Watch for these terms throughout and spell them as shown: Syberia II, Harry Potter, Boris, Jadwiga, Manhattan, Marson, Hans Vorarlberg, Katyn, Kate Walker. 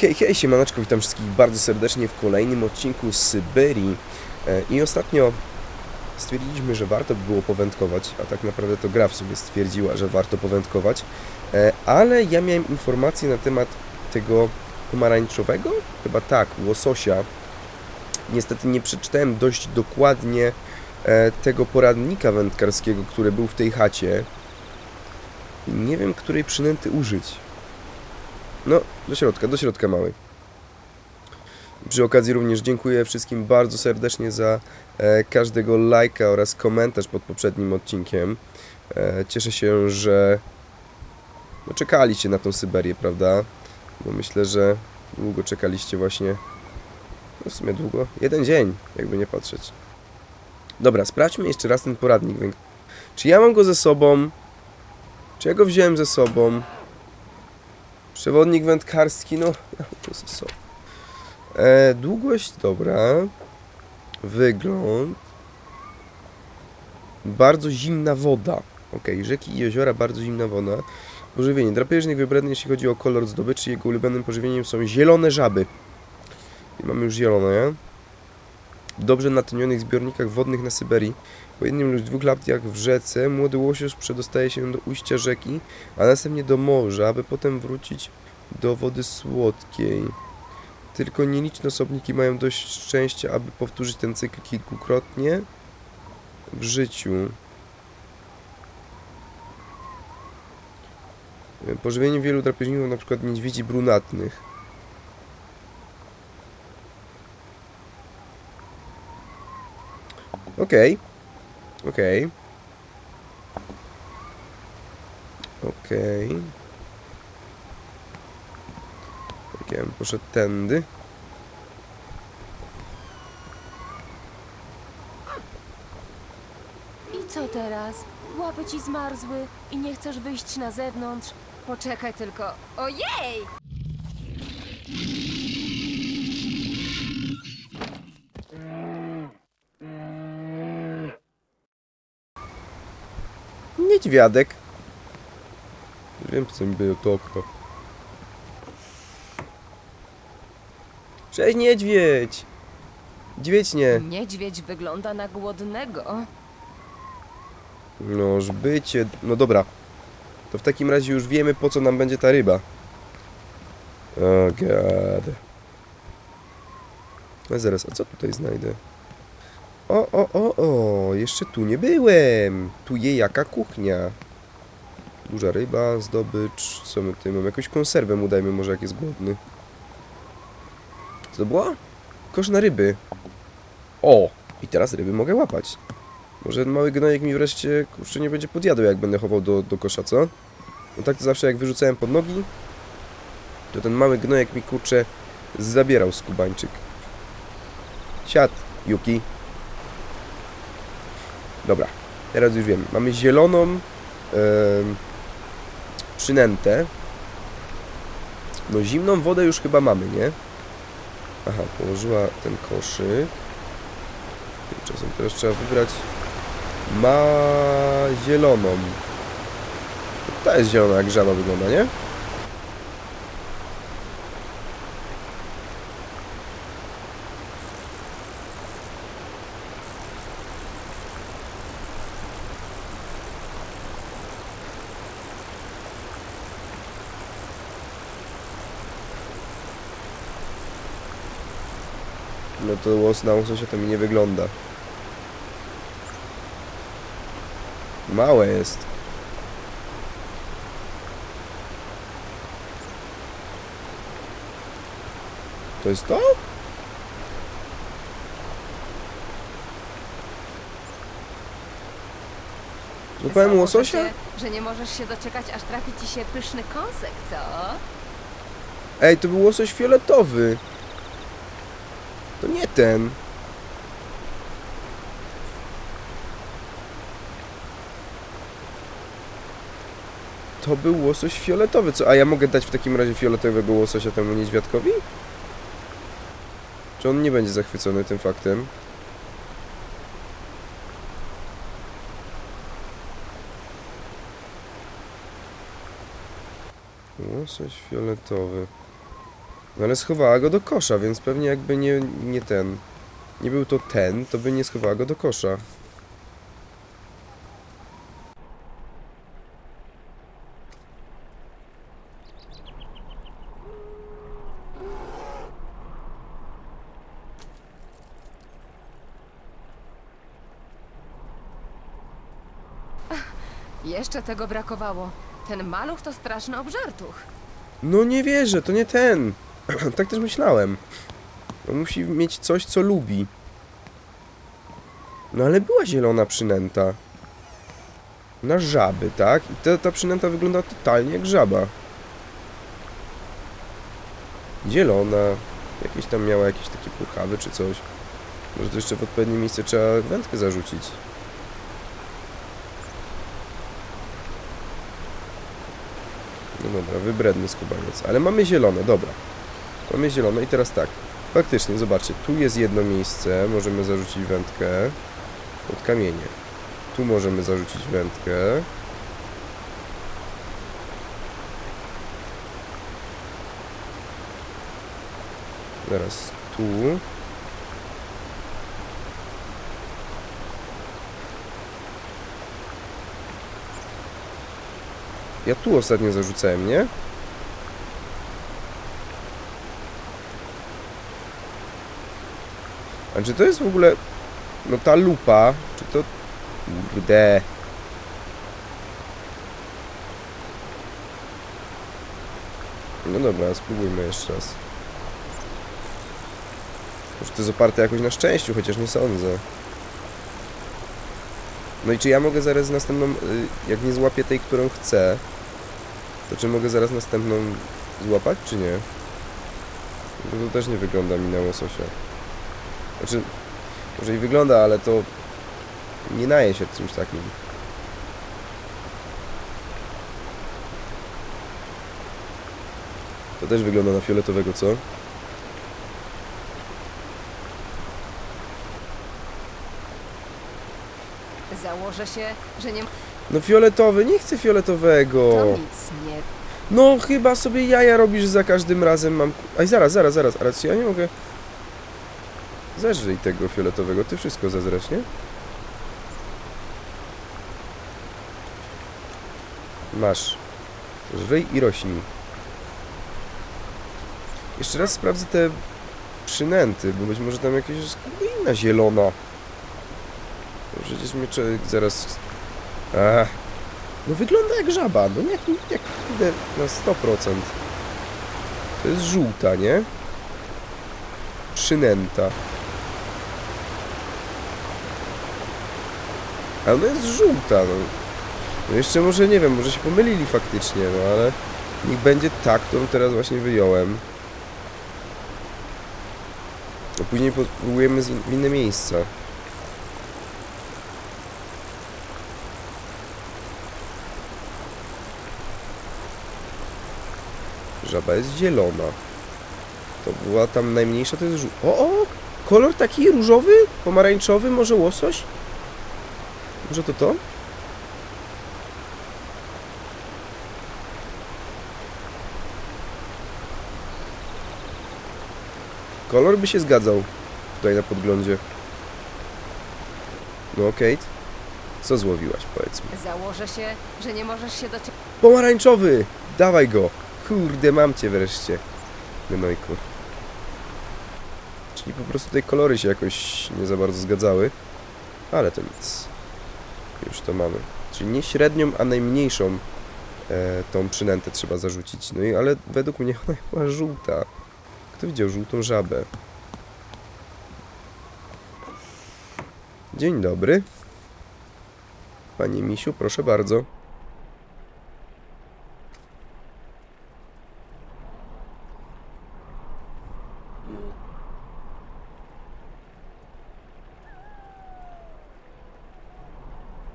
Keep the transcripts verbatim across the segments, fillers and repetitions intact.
Hej, hej, siemaneczko, witam wszystkich bardzo serdecznie w kolejnym odcinku z Syberii. I ostatnio stwierdziliśmy, że warto by było powędkować, a tak naprawdę to gra w sobie stwierdziła, że warto powędkować, ale ja miałem informacje na temat tego pomarańczowego, chyba tak, łososia. Niestety nie przeczytałem dość dokładnie tego poradnika wędkarskiego, który był w tej chacie. Nie wiem, której przynęty użyć. No, do środka, do środka mały. Przy okazji również dziękuję wszystkim bardzo serdecznie za e, każdego lajka oraz komentarz pod poprzednim odcinkiem. E, cieszę się, że no, czekaliście na tą Syberię, prawda? Bo myślę, że długo czekaliście właśnie. No, w sumie długo. Jeden dzień, jakby nie patrzeć. Dobra, sprawdźmy jeszcze raz ten poradnik. Czy ja mam go ze sobą? Czy ja go wziąłem ze sobą? Przewodnik wędkarski, no, ja to ze sobą. E, długość, dobra. Wygląd. Bardzo zimna woda. Ok, rzeki i jeziora, bardzo zimna woda. Pożywienie. Drapieżnik wybredny, jeśli chodzi o kolor zdobyczy. Jego ulubionym pożywieniem są zielone żaby. I mamy już zielone. W dobrze natynionych zbiornikach wodnych na Syberii. Po jednym lub dwóch latach w rzece młody łosioś przedostaje się do ujścia rzeki, a następnie do morza, aby potem wrócić do wody słodkiej. Tylko nieliczne osobniki mają dość szczęścia, aby powtórzyć ten cykl kilkukrotnie w życiu. Pożywienie wielu drapieżników, na przykład niedźwiedzi brunatnych. Okej. Okej. Okej. Tak, ja bym poszedł tędy. I co teraz? Łapy ci zmarzły i nie chcesz wyjść na zewnątrz? Poczekaj tylko. Ojej! Niedźwiadek. Wiem, co mi było to okno. Cześć, niedźwiedź! Niedźwiedź nie. Niedźwiedź wygląda na głodnego. Noż bycie... No dobra. To w takim razie już wiemy, po co nam będzie ta ryba. Oh god. A zaraz, a co tutaj znajdę? O, o, o, o, jeszcze tu nie byłem. Tu je jaka kuchnia. Duża ryba, zdobycz. Co my tutaj mamy? Jakąś konserwę mu dajmy, może jak jest głodny. Co to było? Kosz na ryby. O, i teraz ryby mogę łapać. Może mały gnojek mi wreszcie, kurczę, nie będzie podjadał, jak będę chował do, do kosza, co? No tak to zawsze, jak wyrzucałem pod nogi, to ten mały gnojek mi, kurczę, zabierał skubańczyk. Siad, Yuki. Dobra, teraz już wiem. Mamy zieloną yy, przynętę. No zimną wodę już chyba mamy, nie? Aha, położyła ten koszyk. Czasem teraz trzeba wybrać. Ma zieloną. Ta jest zielona, jak żaba wygląda, nie? No to łos na łososia to mi nie wygląda. Małe jest. To jest to? Złapałem łososia? Że nie możesz się doczekać, aż trafi ci się pyszny kąsek, co? Ej, to był łosoś fioletowy. To nie ten. To był łosoś fioletowy, co? A ja mogę dać w takim razie fioletowego łososia temu niedźwiadkowi? Czy on nie będzie zachwycony tym faktem? Łosoś fioletowy. No ale schowała go do kosza, więc pewnie jakby nie, nie ten... Nie był to ten, to by nie schowała go do kosza. Jeszcze tego brakowało. Ten maluch to straszny obżartuch. No nie wierzę, to nie ten. Tak też myślałem. On musi mieć coś, co lubi. No ale była zielona przynęta. Na żaby, tak? I ta, ta przynęta wygląda totalnie jak żaba. Zielona. Jakieś tam miała jakieś takie puchawy czy coś. Może to jeszcze w odpowiednie miejsce trzeba wędkę zarzucić. No dobra, wybredny skubaniec, ale mamy zielone, dobra. Mamy zielone i teraz tak. Faktycznie, zobaczcie, tu jest jedno miejsce, możemy zarzucić wędkę pod kamienie. Tu możemy zarzucić wędkę. Teraz tu. Ja tu ostatnio zarzucałem, nie? A czy to jest w ogóle... No ta lupa, czy to... Gde? No dobra, spróbujmy jeszcze raz. Może to jest oparte jakoś na szczęściu, chociaż nie sądzę. No i czy ja mogę zaraz następną... Jak nie złapię tej, którą chcę, to czy mogę zaraz następną złapać, czy nie? No to też nie wygląda mi na łososia. Znaczy... Może i wygląda, ale to... Nie naje się czymś takim. To też wygląda na fioletowego, co? Założę się, że nie... No fioletowy, nie chcę fioletowego. To nic nie... No chyba sobie jaja robisz za każdym razem mam... Aj zaraz, zaraz, zaraz, ale ja nie mogę... Zeżrij tego fioletowego, ty wszystko zezresz, nie? Masz. Żryj i rośnij. Jeszcze raz sprawdzę te przynęty, bo być może tam jakaś inna zielona. Przecież mnie człowiek zaraz... Ach. No wygląda jak żaba, no nie, jak idę na sto procent. To jest żółta, nie? Przynęta. A ona jest żółta, no. No jeszcze może, nie wiem, może się pomylili faktycznie, no ale... Niech będzie ta, którą teraz właśnie wyjąłem. A później próbujemy w inne miejsca. Żaba jest zielona. To była tam najmniejsza, to jest żółta. O, o! Kolor taki różowy, pomarańczowy, może łosoś? Może to to? Kolor by się zgadzał. Tutaj na podglądzie. No, Kate. Co złowiłaś, powiedzmy? Założę się, że nie możesz się dociągnąć. Pomarańczowy! Dawaj go! Kurde, mam cię wreszcie. Gnojku. Czyli po prostu te kolory się jakoś nie za bardzo zgadzały. Ale to nic. Już to mamy. Czyli nie średnią, a najmniejszą e, tą przynętę trzeba zarzucić. No i ale według mnie ona była żółta. Kto widział żółtą żabę? Dzień dobry. Panie misiu, proszę bardzo.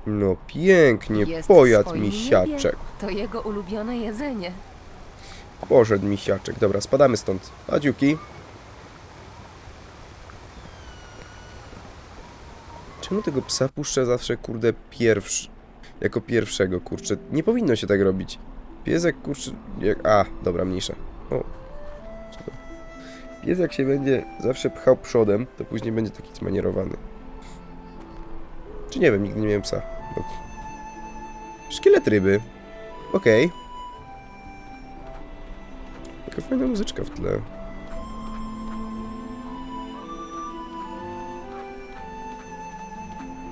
No pięknie, pojadł misiaczek. To jego ulubione jedzenie. Poszedł misiaczek. Dobra, spadamy stąd. Adziuki. Czemu tego psa puszczę zawsze, kurde, pierwszy? Jako pierwszego, kurczę. Nie powinno się tak robić. Piesek, kurczę... Jak... A, dobra, mniejsza. O. Pies jak się będzie zawsze pchał przodem, to później będzie taki zmanierowany. Czy nie wiem, nigdy nie miałem psa. No. Szkielet ryby. Okej. Okay. Taka fajna muzyczka w tle.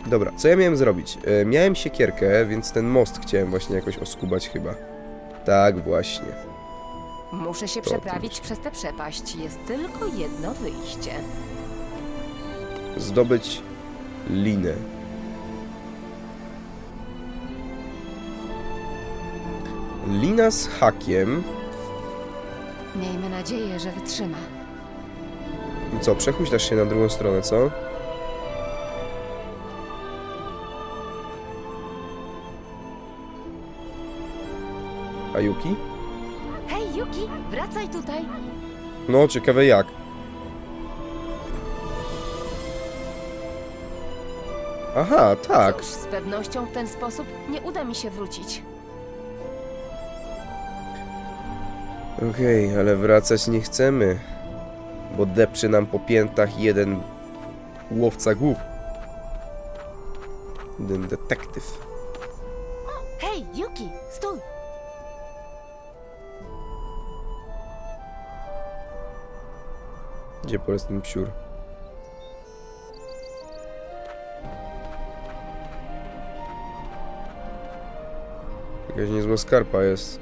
Dobra, co ja miałem zrobić? E, miałem siekierkę, więc ten most chciałem właśnie jakoś oskubać chyba. Tak właśnie. Muszę się to przeprawić przez tę przepaść. Jest tylko jedno wyjście. Zdobyć linę. Lina z hakiem. Miejmy nadzieję, że wytrzyma. Co, przechuślasz się na drugą stronę, co? A Yuki? Hej, Yuki, wracaj tutaj. No, ciekawe jak. Aha, tak. Cóż, z pewnością w ten sposób nie uda mi się wrócić. Okej, okay, ale wracać nie chcemy, bo depczy nam po piętach jeden łowca głów. Jeden detektyw. Hej, Yuki, stój! Gdzie po prostu ten psiur? Jakaś niezła skarpa jest.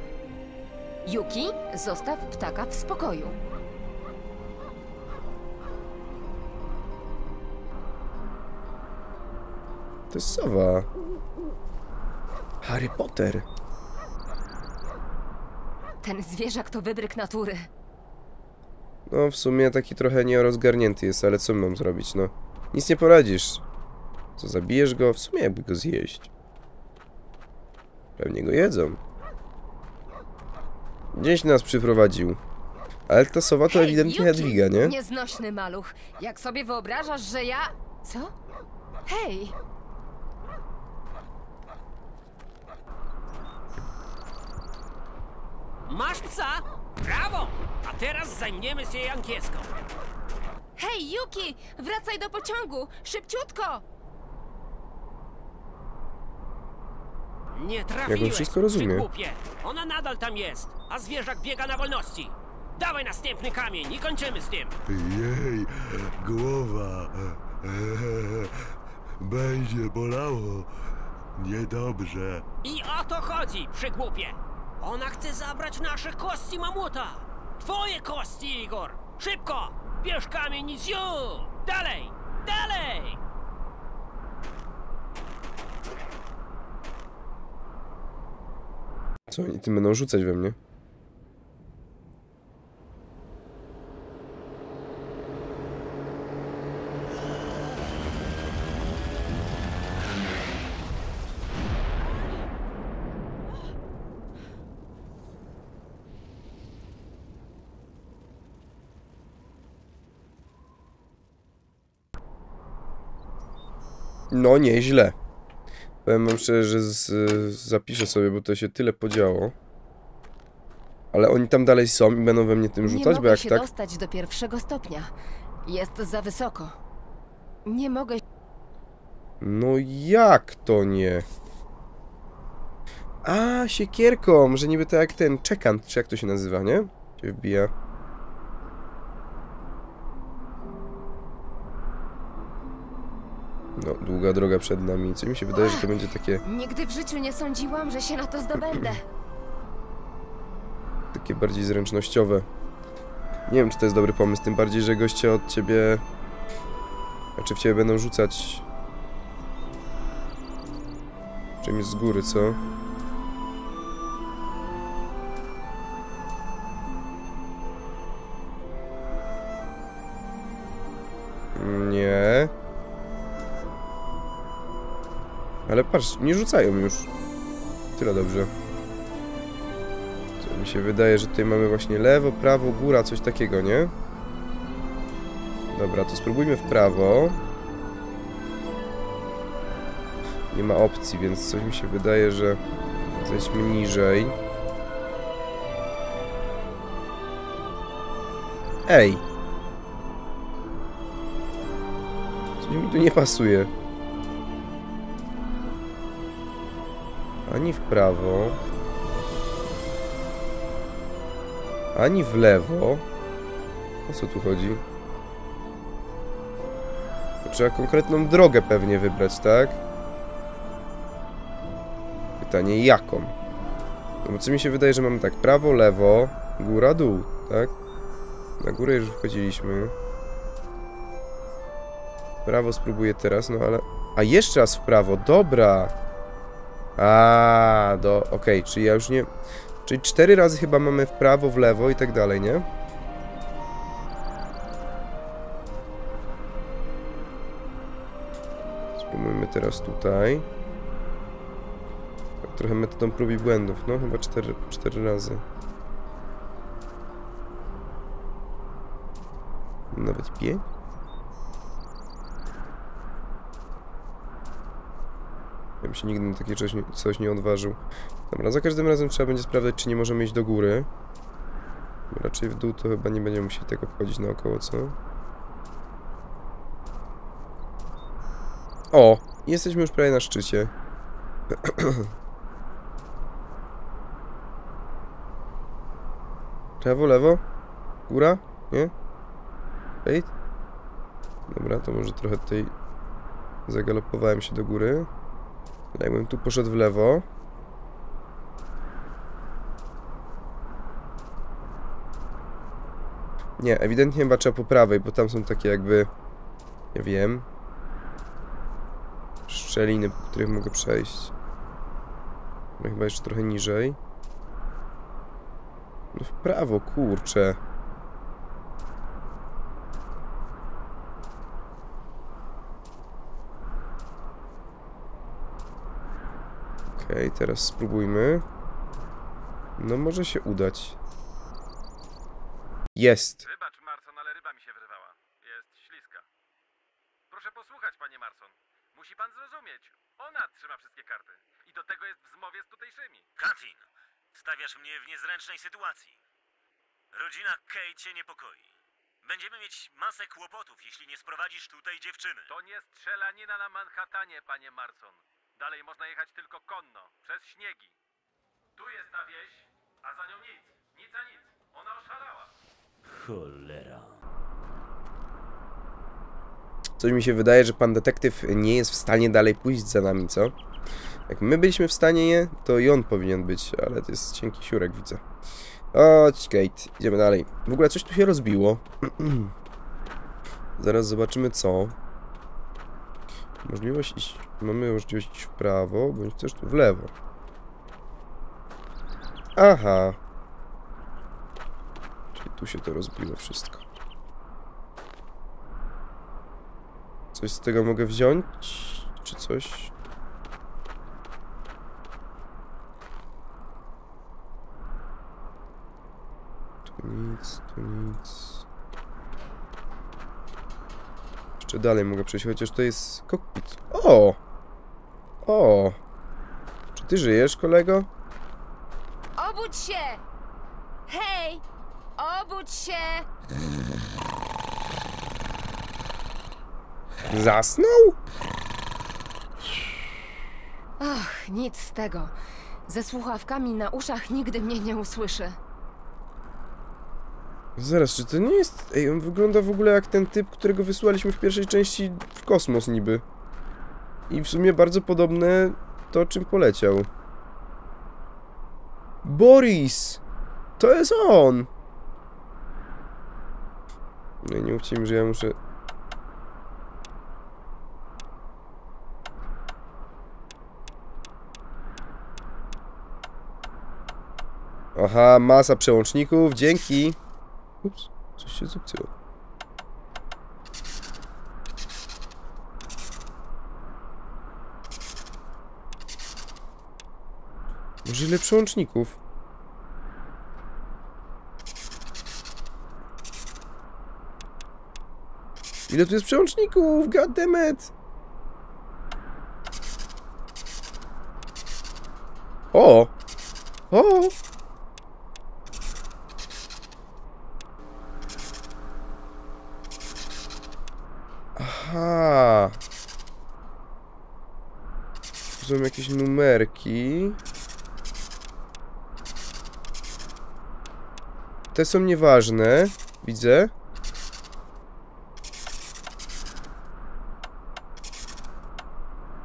Yuki, zostaw ptaka w spokoju. To jest sowa. Harry Potter. Ten zwierzak to wybryk natury. No, w sumie taki trochę nierozgarnięty jest, ale co mam zrobić, no? Nic nie poradzisz. Co, zabijesz go? W sumie jakby go zjeść. Pewnie go jedzą. Gdzieś nas przyprowadził. Ale ta sowa to ewidentnie Jadwiga, nie? Nieznośny maluch. Jak sobie wyobrażasz, że ja... Co? Hej! Masz psa? Brawo! A teraz zajmiemy się jankieską. Hej, Yuki! Wracaj do pociągu! Szybciutko! Nie trafiłem. Ja wszystko rozumiem. Ona nadal tam jest, a zwierzak biega na wolności. Dawaj następny kamień i kończymy z tym. Jej, głowa. Eee, będzie bolało. Niedobrze. I o to chodzi, przygłupie. Ona chce zabrać nasze kości mamuta. Twoje kości, Igor. Szybko, bierz kamień i ziu. Dalej, dalej. Co oni tym będą rzucać we mnie? No nieźle. Powiem wam szczerze, że z, z, zapiszę sobie, bo to się tyle podziało. Ale oni tam dalej są i będą we mnie tym rzucać, bo jak tak... Nie mogę się dostać do pierwszego stopnia. Jest za wysoko. Nie mogę... No jak to nie? A, siekierką, że niby to jak ten czekant, czy jak to się nazywa, nie? Się wbija. No, długa droga przed nami. Co mi się wydaje, że to będzie takie... Nigdy w życiu nie sądziłam, że się na to zdobędę. Takie bardziej zręcznościowe. Nie wiem, czy to jest dobry pomysł, tym bardziej, że goście od ciebie... Znaczy w ciebie będą rzucać... Czymś z góry, co? Nie... Ale patrz, nie rzucają już. Tyle dobrze. Co mi się wydaje, że tutaj mamy właśnie lewo, prawo, góra, coś takiego, nie? Dobra, to spróbujmy w prawo. Nie ma opcji, więc coś mi się wydaje, że zejdźmy niżej. Ej! Coś mi tu nie pasuje. Ani w prawo. Ani w lewo. O co tu chodzi? Trzeba konkretną drogę pewnie wybrać, tak? Pytanie jaką? No bo co mi się wydaje, że mamy tak prawo, lewo, góra, dół, tak? Na górę już wchodziliśmy. Prawo spróbuję teraz, no ale... A jeszcze raz w prawo, dobra! A, do... Okej, okay, czyli ja już nie... Czyli cztery razy chyba mamy w prawo, w lewo i tak dalej, nie? Spróbujmy teraz tutaj. Trochę metodą prób i błędów, no chyba cztery, cztery razy. Nawet pięć? Ja bym się nigdy na takie coś, coś nie odważył. Dobra, za każdym razem trzeba będzie sprawdzać, czy nie możemy iść do góry. Raczej w dół to chyba nie będziemy musieli tak obchodzić naokoło, co? O! Jesteśmy już prawie na szczycie. Prawo, lewo? Góra? Nie? Hej? Dobra, to może trochę tutaj zagalopowałem się do góry. Jakbym tu poszedł w lewo. Nie, ewidentnie chyba trzeba po prawej, bo tam są takie jakby... Nie wiem... szczeliny, po których mogę przejść. No chyba jeszcze trochę niżej. No w prawo, kurczę. Okej, okay, teraz spróbujmy. No może się udać. Jest! Wybacz, Marson, ale ryba mi się wyrwała. Jest śliska. Proszę posłuchać, panie Marson. Musi pan zrozumieć. Ona trzyma wszystkie karty. I do tego jest w zmowie z tutejszymi. Katyn, stawiasz mnie w niezręcznej sytuacji. Rodzina Kate cię niepokoi. Będziemy mieć masę kłopotów, jeśli nie sprowadzisz tutaj dziewczyny. To nie strzelanina na Manhattanie, panie Marson. Dalej można jechać tylko konno, przez śniegi. Tu jest ta wieś, a za nią nic. Nic a nic. Ona oszalała. Cholera. Coś mi się wydaje, że pan detektyw nie jest w stanie dalej pójść za nami, co? Jak my byliśmy w stanie je, to i on powinien być, ale to jest cienki siurek, widzę. Chodź, Kate, idziemy dalej. W ogóle coś tu się rozbiło. Zaraz zobaczymy co. Możliwość iść... Mamy możliwość iść w prawo, bądź też tu w lewo. Aha. Czyli tu się to rozbiło wszystko. Coś z tego mogę wziąć? Czy coś? Tu nic, tu nic. Jeszcze dalej mogę przejść, chociaż to jest kokpit. O! O! Czy ty żyjesz, kolego? Obudź się! Hej! Obudź się! Zasnął? Ach, nic z tego. Ze słuchawkami na uszach nigdy mnie nie usłyszy. Zaraz, czy to nie jest... Ej, on wygląda w ogóle jak ten typ, którego wysłaliśmy w pierwszej części w kosmos niby. I w sumie bardzo podobne to, czym poleciał. Boris! To jest on! No nie mówcie mi, że ja muszę... Aha, masa przełączników, dzięki. Ups, coś się zepsuło. Może ile przełączników? Ile tu jest przełączników? God damn it! O! O! Aha. są jakieś numerki. Te są nieważne, widzę.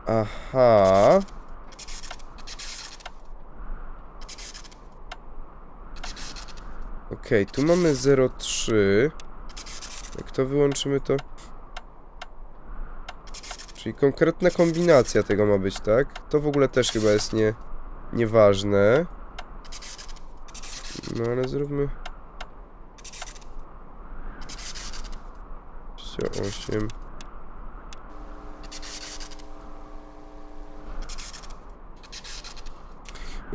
Aha. Okej, okay, tu mamy zero trzy. Jak to wyłączymy, to... Czyli konkretna kombinacja tego ma być, tak? To w ogóle też chyba jest nie... nieważne. No ale zróbmy... osiem.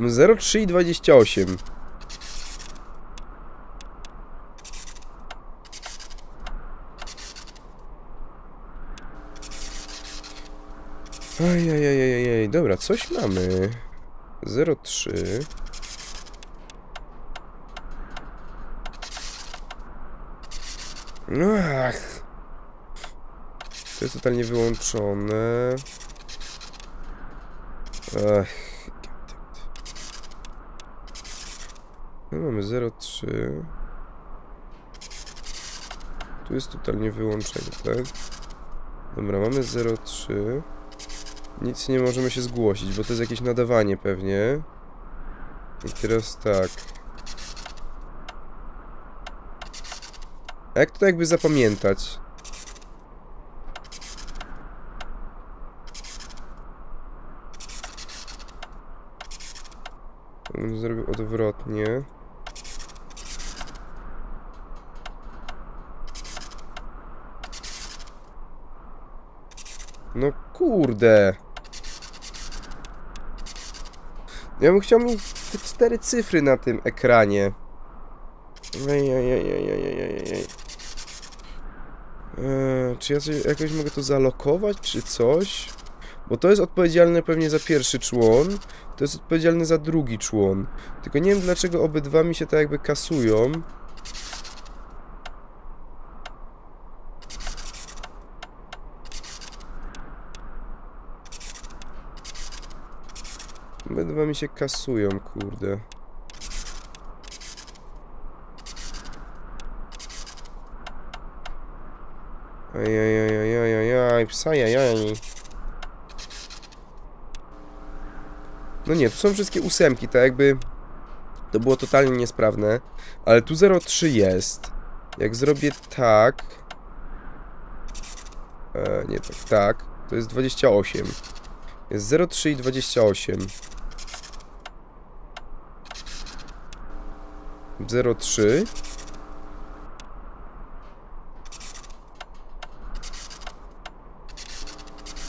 zero trzy i dwadzieścia osiem. Ajajajajaj, dobra, coś mamy. zero trzy. Ach. To jest totalnie wyłączone. Ach. No mamy zero trzy. Tu jest totalnie wyłączenie, tak? Dobra, mamy zero trzy. Nic nie możemy się zgłosić, bo to jest jakieś nadawanie pewnie. I teraz tak. A jak to jakby zapamiętać? Zrobię odwrotnie. No kurde. Ja bym chciał mieć te cztery cyfry na tym ekranie. Ejejejejejejejej. Eee, czy ja coś, jakoś mogę to zalokować, czy coś? Bo to jest odpowiedzialne pewnie za pierwszy człon. To jest odpowiedzialne za drugi człon. Tylko nie wiem, dlaczego obydwa mi się tak jakby kasują. Obydwa mi się kasują, kurde. Ajajajajajajaj, psa jajaj. No nie, tu są wszystkie ósemki, tak jakby to było totalnie niesprawne. Ale tu zero trzy jest. Jak zrobię tak... E, nie, tak, tak. To jest dwadzieścia osiem. Jest zero trzy i dwadzieścia osiem. zero trzy.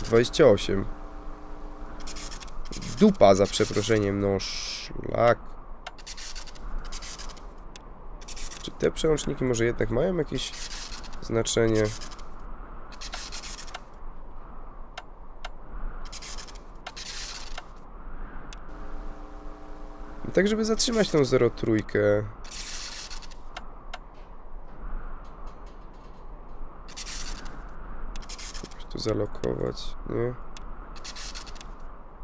dwadzieścia osiem. Dupa, za przeproszeniem, no szlak. Czy te przełączniki może jednak mają jakieś znaczenie? Tak, żeby zatrzymać tą zero trójkę. Jakoś tu zalokować, nie?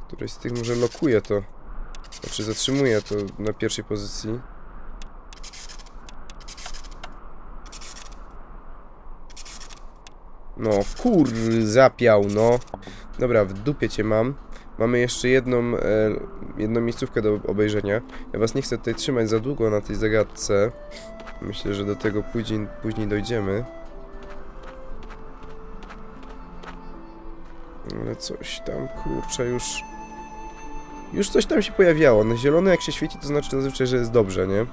Któryś z tych może lokuje to. Znaczy zatrzymuje to na pierwszej pozycji. No kur... zapiał, no. Dobra, w dupie cię mam. Mamy jeszcze jedną, e, jedną miejscówkę do obejrzenia. Ja was nie chcę tutaj trzymać za długo na tej zagadce. Myślę, że do tego później, później dojdziemy. Ale coś tam, kurczę, już... Już coś tam się pojawiało. Na zielono jak się świeci, to znaczy zazwyczaj, że jest dobrze, nie?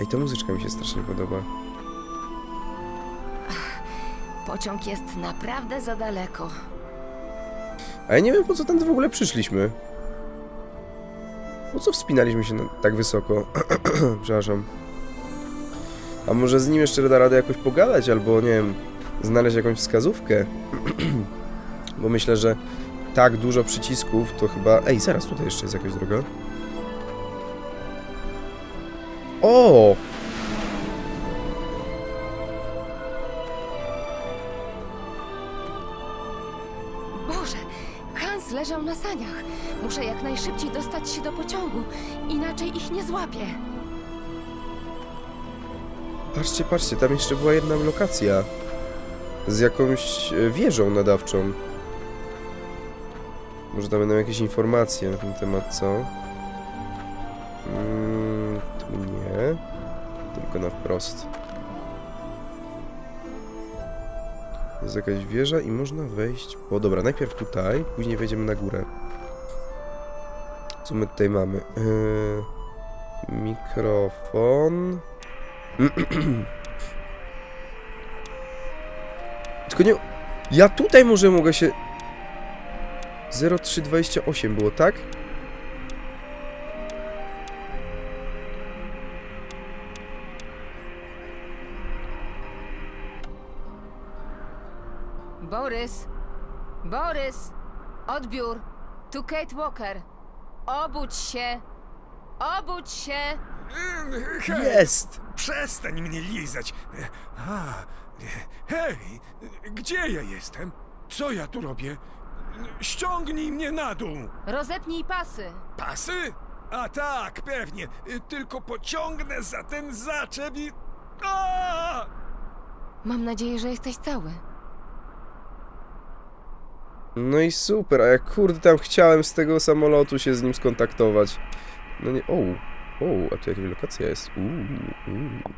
Ej, ta muzyczka mi się strasznie podoba. Pociąg jest naprawdę za daleko. A ja nie wiem, po co tam w ogóle przyszliśmy. Po co wspinaliśmy się tak wysoko? Przepraszam. A może z nim jeszcze da radę jakoś pogadać, albo nie wiem, znaleźć jakąś wskazówkę? Bo myślę, że tak dużo przycisków, to chyba... Ej, zaraz, tutaj jeszcze jest jakaś droga. O! Boże, leżą na saniach. Muszę jak najszybciej dostać się do pociągu, inaczej ich nie złapię. Patrzcie, patrzcie, tam jeszcze była jedna lokacja z jakąś wieżą nadawczą. Może tam będą jakieś informacje na ten temat, co? Mm, tu nie. Tylko na wprost. Jest jakaś wieża i można wejść... O, dobra, najpierw tutaj, później wejdziemy na górę. Co my tutaj mamy? Yy, mikrofon... Tylko nie... Ja tutaj może mogę się... zero trzy dwadzieścia osiem było, tak? Boris! Boris! Odbiór! Tu Kate Walker! Obudź się! Obudź się! Jest! Przestań mnie lizać! A, hej! Gdzie ja jestem? Co ja tu robię? Ściągnij mnie na dół! Rozepnij pasy! Pasy? A tak, pewnie! Tylko pociągnę za ten zaczep i... A! Mam nadzieję, że jesteś cały. No i super, a jak kurde tam chciałem z tego samolotu się z nim skontaktować. No nie... Oł, oł, a tu jakaś lokacja jest. Uuu, uuu.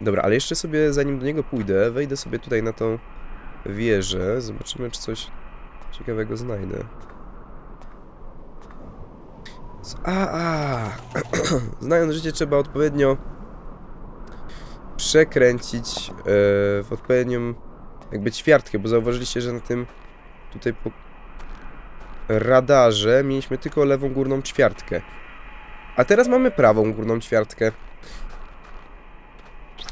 Dobra, ale jeszcze sobie, zanim do niego pójdę, wejdę sobie tutaj na tą wieżę. Zobaczymy, czy coś ciekawego znajdę. A, a. Znając życie, trzeba odpowiednio przekręcić yy, w odpowiednią jakby ćwiartkę, bo zauważyliście, że na tym tutaj po radarze mieliśmy tylko lewą górną ćwiartkę. A teraz mamy prawą górną ćwiartkę.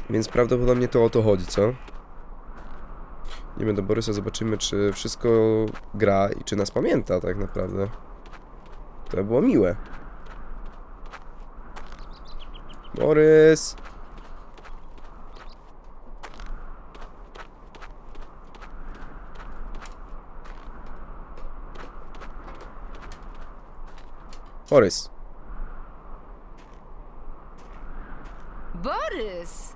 Więc prawdopodobnie to o to chodzi, co? Idziemy do Borysa, zobaczymy, czy wszystko gra i czy nas pamięta tak naprawdę. To było miłe. Borys! Borys! Borys!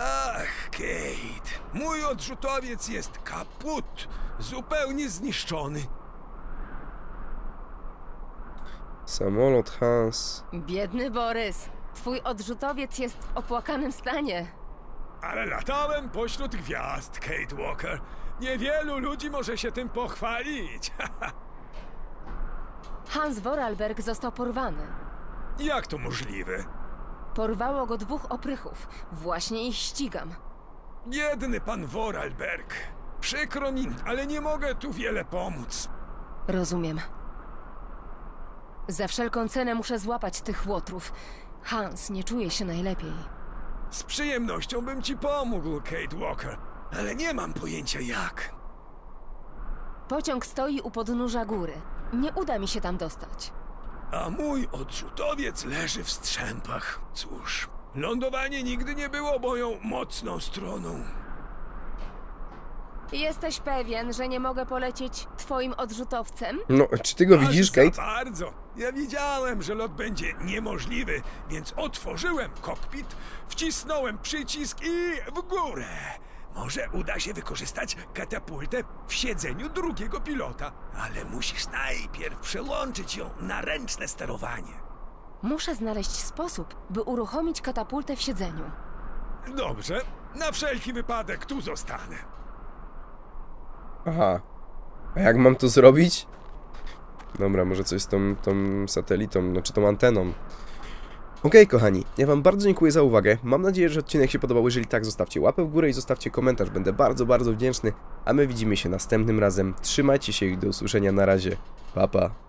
Ach, Kate! Mój odrzutowiec jest kaput! Zupełnie zniszczony! Samolot Hans... Biedny Borys! Twój odrzutowiec jest w opłakanym stanie! Ale latałem pośród gwiazd, Kate Walker! Niewielu ludzi może się tym pochwalić! Hans Vorarlberg został porwany. Jak to możliwe? Porwało go dwóch oprychów. Właśnie ich ścigam. Biedny pan Vorarlberg. Przykro mi, ale nie mogę tu wiele pomóc. Rozumiem. Za wszelką cenę muszę złapać tych łotrów. Hans nie czuje się najlepiej. Z przyjemnością bym ci pomógł, Kate Walker, ale nie mam pojęcia jak. Pociąg stoi u podnóża góry. Nie uda mi się tam dostać. A mój odrzutowiec leży w strzępach. Cóż, lądowanie nigdy nie było moją mocną stroną. Jesteś pewien, że nie mogę polecieć twoim odrzutowcem? No, czy ty go widzisz, Kate? Bardzo. Ja widziałem, że lot będzie niemożliwy, więc otworzyłem kokpit, wcisnąłem przycisk i w górę. Może uda się wykorzystać katapultę w siedzeniu drugiego pilota, ale musisz najpierw przełączyć ją na ręczne sterowanie. Muszę znaleźć sposób, by uruchomić katapultę w siedzeniu. Dobrze, na wszelki wypadek tu zostanę. Aha, a jak mam to zrobić? Dobra, może coś z tą, tą satelitą, znaczy tą anteną. Okej, kochani, ja wam bardzo dziękuję za uwagę, mam nadzieję, że odcinek się podobał, jeżeli tak, zostawcie łapę w górę i zostawcie komentarz, będę bardzo, bardzo wdzięczny, a my widzimy się następnym razem, trzymajcie się i do usłyszenia, na razie, pa, pa.